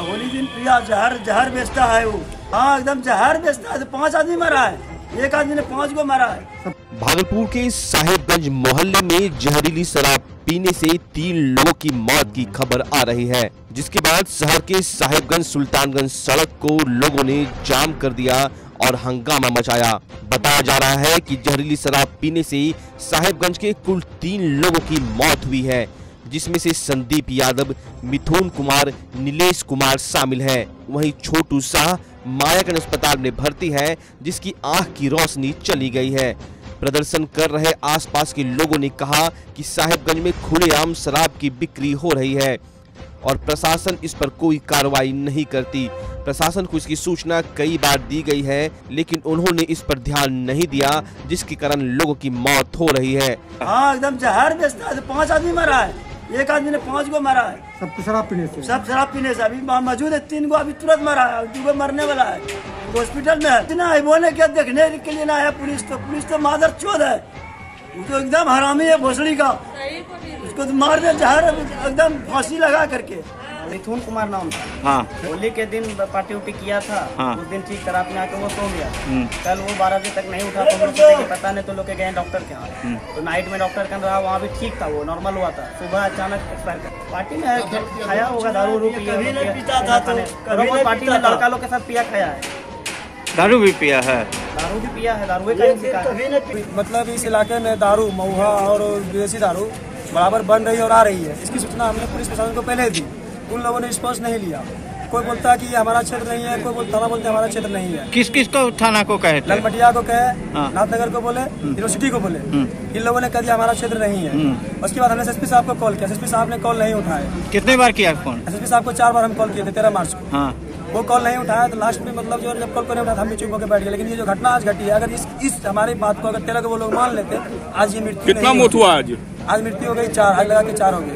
होली दिन प्रिया जहर बेचता है वो। हाँ एकदम जहर बेचता है। 5 आदमी मारा है, एक आदमी ने 5 को मारा है। भागलपुर के साहिबगंज मोहल्ले में जहरीली शराब पीने से 3 लोगों की मौत की खबर आ रही है, जिसके बाद शहर के साहिबगंज सुल्तानगंज सड़क को लोगों ने जाम कर दिया और हंगामा मचाया। बताया जा रहा है कि जहरीली शराब पीने से साहिबगंज के कुल 3 लोगों की मौत हुई है, जिसमें से संदीप यादव, मिथुन कुमार, नीलेश कुमार शामिल हैं। वहीं छोटू शाह मायागंज अस्पताल में भर्ती है, जिसकी आंख की रोशनी चली गई है। प्रदर्शन कर रहे आसपास के लोगों ने कहा कि साहिबगंज में खुलेआम शराब की बिक्री हो रही है और प्रशासन इस पर कोई कार्रवाई नहीं करती। प्रशासन को इसकी सूचना कई बार दी गई है, लेकिन उन्होंने इस पर ध्यान नहीं दिया, जिसके कारण लोगों की मौत हो रही है। हाँ एकदम जहर बेचता है। 5 आदमी मारा है, एक आदमी ने 5 को मारा है। सब शराब पीने से। अभी मौजूद है। 3 को अभी तुरंत मारा है, 2 को मरने वाला है, हॉस्पिटल में है। इतना बोले क्या देखने के लिए ना है पुलिस, तो मादरचोद है। वो तो एकदम हरामी है भोसड़ी का, उसको तो मार दे जहर एकदम फांसी लगा करके। मिथुन कुमार नाम था। हाँ। होली के दिन पार्टी उटी किया था। हाँ। उस दिन ठीक शराब में आके वो सो गया। कल वो 12 बजे तक नहीं उठा, तो पता नहीं तो लोग गए डॉक्टर के यहाँ, तो नाइट में डॉक्टर का रहा, वहाँ भी ठीक था, वो नॉर्मल हुआ था। सुबह अचानक एक्सपायर कर पार्टी में खाया होगा दारू रूप। पार्टी में लड़का लोग के साथ पिया खाया है, दारू भी पिया है। दारू का मतलब इस इलाके में दारू, महुआ और विदेशी दारू बराबर बन रही और आ रही है। इसकी सूचना हमने पुलिस प्रशासन को पहले दी, उन लोगों ने रिस्पॉन्स नहीं लिया। कोई बोलता है कि ये हमारा क्षेत्र नहीं है, कोई थाना बोलते हमारा क्षेत्र नहीं है। किस किस को थाना को कहे? ललमटिया को कहे, नाथनगर को बोले, यूनिवर्सिटी को बोले। इन लोगों ने कहा कि हमारा क्षेत्र नहीं है। उसके बाद हमने एसएसपी साहब को कॉल किया, एसएसपी साहब ने कॉल नहीं उठाया। कितने बार किया फोन? एसएसपी साहब को 4 बार हम कॉल किए थे 13 मार्च को, वो कॉल नहीं उठाया। तो लास्ट में मतलब जो जब कॉल करने उठाया हम भी चुप होकर बैठ गए। लेकिन ये जो घटना आज घटी है, अगर इस हमारी बात को अगर 13 को वो लोग मान लेते, आज ये मृत्यु। कितना मौत हुआ आज? आज मृत्यु हो गई 4, आज लगा के 4 हो गई।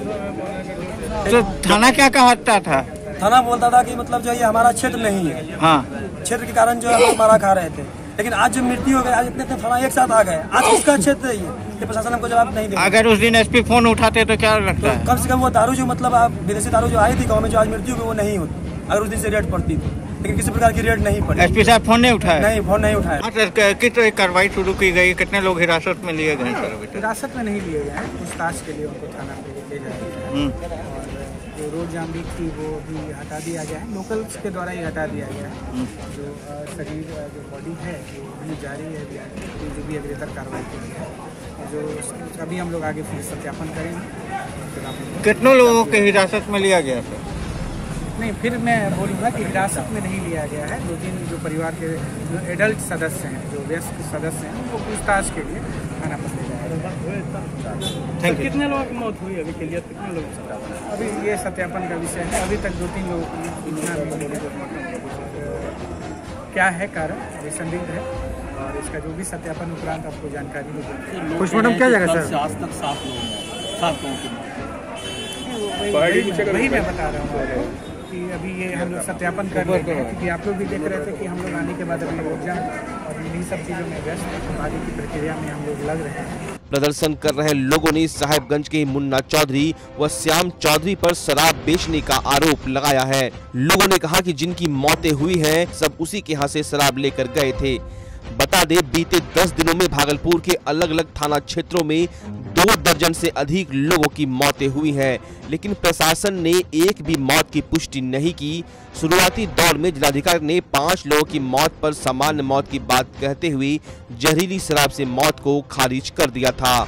तो थाना क्या कहता था? थाना बोलता था कि मतलब जो ये हमारा क्षेत्र नहीं है। हाँ। क्षेत्र के कारण जो है मारा खा रहे थे। लेकिन आज जो मृत्यु हो गई, आज इतने थाना एक साथ आ गए, आज किसका क्षेत्र है ये? प्रशासन हमको जवाब नहीं दे। अगर उस दिन एसपी फोन उठाते तो क्या लगता है? कम से कम वो दारू जो मतलब आप विदेशी दारू जो आई थी गाँव में, जो आज मृत्यु हुई, वो नहीं होती अगर उस दिन से रेट पड़ती थी। लेकिन किसी प्रकार की रेट नहीं पड़ी। एसपी साहब फोन नहीं उठाया? नहीं, फोन नहीं उठाया। सर कितनी कार्रवाई शुरू की गई? कितने लोग हिरासत में लिए गए? हिरासत में नहीं लिए गए, पूछताछ के लिए उनको थाना पे लेके जाए। और रोड जाम भी थी, वो भी हटा दिया गया है, लोकल्स के द्वारा ही हटा दिया गया है। जो शरीर जो बॉडी है वो भी जारी है, जो भी अभी तक कार्रवाई की है, जो अभी हम लोग आगे फिर सत्यापन करेंगे। कितने लोगों के हिरासत में लिया गया सर? नहीं, फिर मैं बोलूँगा कि हिरासत में नहीं लिया गया है। 2-3 जो परिवार के जो एडल्ट सदस्य हैं, जो वयस्क सदस्य हैं, उनको पूछताछ के लिए थाना पर ले जाया। कितने लोगों की मौत हुई अभी के लिए? कितने लोगों की सत्यापन? अभी ये सत्यापन का विषय है। अभी तक 2-3 लोगों की क्या है कारण ये संदिग्ध है, और इसका जो भी सत्यापन उपरांत आपको जानकारी होगी। पोस्टमार्टम क्या जगह सर? आज तक 7 लोग हैं। वही मैं बता रहा हूँ कि अभी ये हम लोग सत्यापन कर रहे हैं, क्योंकि आप लोग भी देख रहे थे कि हम लोग आने के बाद अभी रोक जाए और इन्हीं सब चीज़ों में व्यस्त आगे की प्रक्रिया में हम लोग लग रहे हैं। प्रदर्शन कर रहे लोगों ने साहिबगंज के मुन्ना चौधरी व श्याम चौधरी पर शराब बेचने का आरोप लगाया है। लोगों ने कहा कि जिनकी मौतें हुई है सब उसी के यहाँ से शराब लेकर गए थे। बता दे बीते 10 दिनों में भागलपुर के अलग अलग थाना क्षेत्रों में 2 दर्जन से अधिक लोगों की मौतें हुई हैं, लेकिन प्रशासन ने एक भी मौत की पुष्टि नहीं की। शुरुआती दौर में जिलाधिकारी ने 5 लोगों की मौत पर सामान्य मौत की बात कहते हुए जहरीली शराब से मौत को खारिज कर दिया था।